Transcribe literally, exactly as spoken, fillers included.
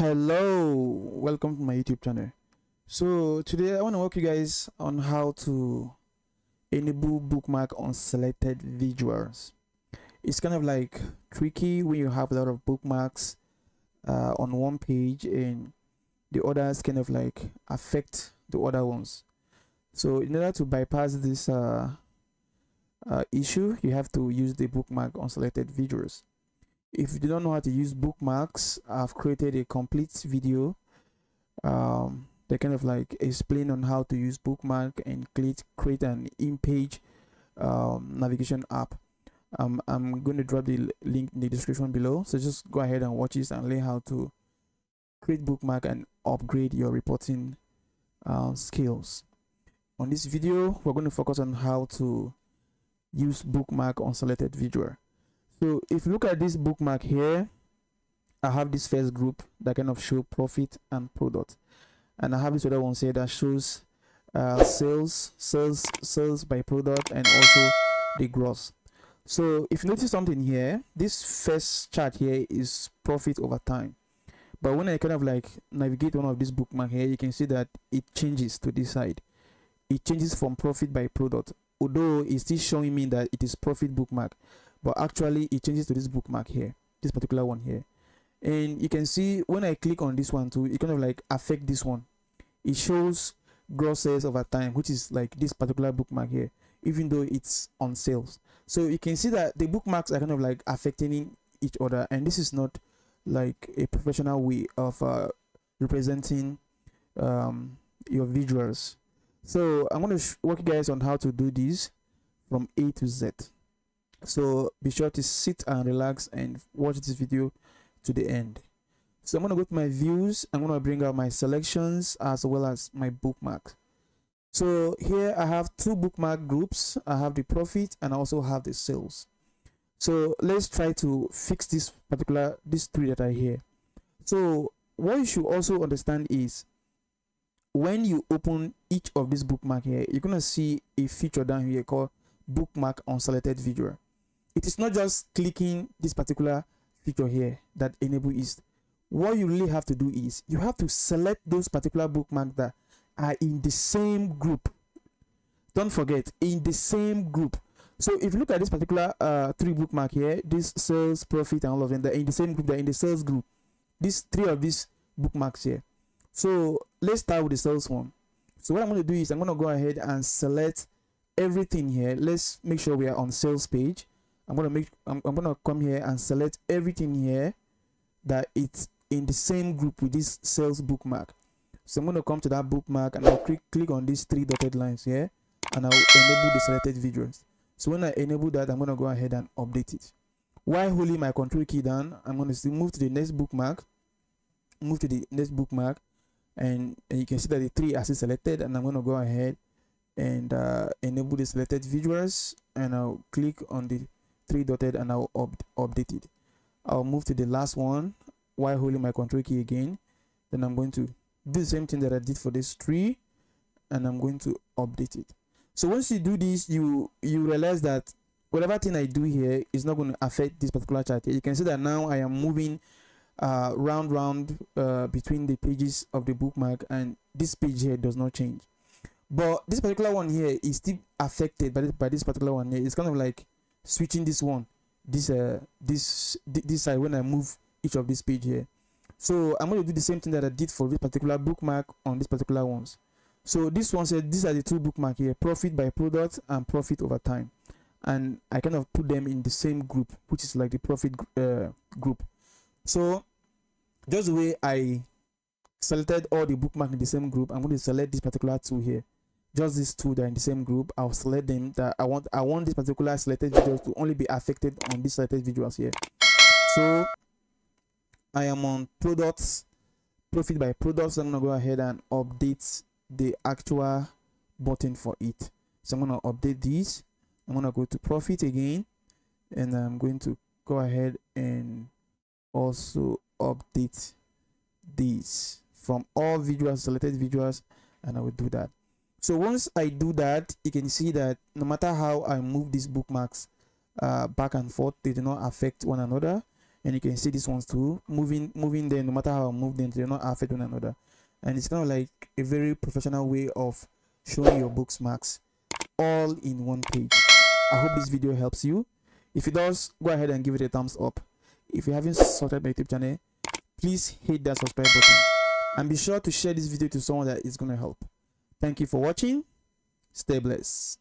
Hello, welcome to my YouTube channel. So today I want to walk you guys on how to enable bookmark on selected visuals. It's kind of like tricky when you have a lot of bookmarks uh, on one page and the others kind of like affect the other ones. So in order to bypass this uh, uh, issue, you have to use the bookmark on selected visuals. If you don't know how to use bookmarks, I've created a complete video um that kind of like explain on how to use bookmark and click create an in-page um, navigation app. um, I'm going to drop the link in the description below, so just go ahead and watch this and learn how to create bookmark and upgrade your reporting uh, skills. On this video, we're going to focus on how to use bookmark on selected visual. So if you look at this bookmark here, I have this first group that kind of show profit and product, and I have this other one here that shows uh, sales, sales, sales by product, and also the gross. So if you notice something here, this first chart here is profit over time, but when I kind of like navigate one of these bookmark here, you can see that it changes to this side. It changes from profit by product, although it's still showing me that it is profit bookmark. But actually it changes to this bookmark here, this particular one here. And you can see when I click on this one too, it kind of like affect this one. It shows gross sales over time, which is like this particular bookmark here, even though it's on sales. So you can see that the bookmarks are kind of like affecting each other, and this is not like a professional way of uh, representing um, your visuals. So I'm going to walk you guys on how to do this from A to Z. So be sure to sit and relax and watch this video to the end. So I'm going to go to my views. I'm going to bring out my selections as well as my bookmark. So here I have two bookmark groups. I have the profit and I also have the sales. So let's try to fix this particular, these three that are here. So what you should also understand is when you open each of these bookmark here, you're going to see a feature down here called bookmark on selected visual. It is not just clicking this particular feature here that enable it. What you really have to do is you have to select those particular bookmarks that are in the same group. Don't forget, in the same group. So if you look at this particular uh, three bookmark here, this sales, profit, and all of them, they're in the same group. They're in the sales group. These three of these bookmarks here. So let's start with the sales one. So what I'm going to do is I'm going to go ahead and select everything here. Let's make sure we are on sales page. I'm gonna make I'm, I'm gonna come here and select everything here that it's in the same group with this sales bookmark. So I'm gonna come to that bookmark and I'll click click on these three dotted lines here, and I'll enable the selected visuals. So when I enable that, I'm gonna go ahead and update it. While holding my control key down, I'm gonna move to the next bookmark, move to the next bookmark, and, and you can see that the three are still selected, and I'm gonna go ahead and uh, enable the selected visuals, and I'll click on the three dotted and I'll up update it. I'll move to the last one while holding my control key again. Then I'm going to do the same thing that I did for this tree, and I'm going to update it. So once you do this, you you realize that whatever thing I do here is not going to affect this particular chart here. You can see that now I am moving uh, round round uh, between the pages of the bookmark, and this page here does not change. But this particular one here is still affected by, by this particular one here. It's kind of like switching this one, this uh, this this side when I move each of this page here. So I'm going to do the same thing that I did for this particular bookmark on this particular ones. So this one said these are the two bookmark here: profit by product and profit over time. And I kind of put them in the same group, which is like the profit uh, group. So just the way I selected all the bookmark in the same group, I'm going to select this particular two here. Just these two that are in the same group, I'll select them. That I want I want this particular selected visuals to only be affected on these selected visuals here. So I am on products, profit by products. I'm gonna go ahead and update the actual button for it. So I'm gonna update this. I'm gonna go to profit again, and I'm going to go ahead and also update these from all visuals, selected visuals, and I will do that. So once I do that, you can see that no matter how I move these bookmarks uh, back and forth, they do not affect one another. and you can see these ones too, moving moving them, no matter how I move them, they do not affect one another. And it's kind of like a very professional way of showing your books marks all in one page. I hope this video helps you. If it does, go ahead and give it a thumbs up. If you haven't subscribed my YouTube channel, please hit that subscribe button, and be sure to share this video to someone that is going to help. Thank you for watching. Stay blessed.